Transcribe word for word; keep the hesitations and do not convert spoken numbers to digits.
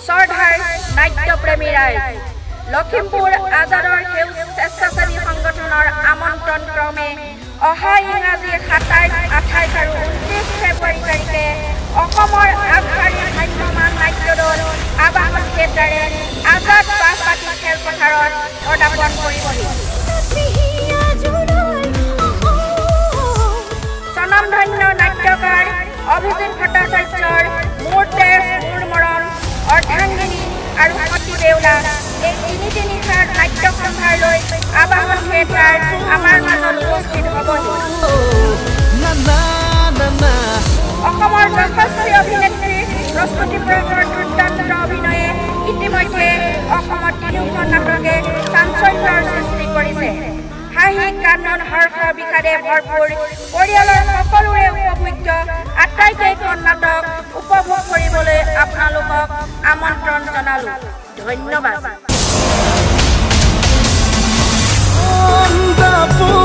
Sardhar Naitya Premirai Lakhimpur Azador Heus Seshasari Sangatonor Amantron Krome Oha Ingrazi Hatai Athai Karu Untish February Tarike Okomor Abhari Bhadyoman Naitya Dol Abahan Khetare Azad Baspati Khelpatharor Odapon Koribori Sonamdhanyo Naityakar Abhijit Bhattacharyor More Tesh More Moron Orthangini Arupati Deula এই তিনিটি নিশার নাট্য সম্ভার লৈ আবাহন theatre আমাৰ মাজত উপস্থিত হ'বহি। অসমৰ যশস্বী অভিনেত্ৰী প্ৰস্তুতি প্ৰকৰৰ দুৰ্দান্ত অভিনয়ে ইতিমধ্যে অসমত তিনিখন নাটকে চাঞ্চল্যৰ সৃষ্টি কৰিছে। হাঁহি কান্দন হৰ্ষ বিকাৰে ভৰপূৰ পৰিয়ালৰ সকলোৰে উপভোগ্য আটাইকেইখন নাটক উপভোগ কৰিবলৈ আপোনালোকক আমন্ত্ৰণ জনালোঁ। ধন্যবাদ।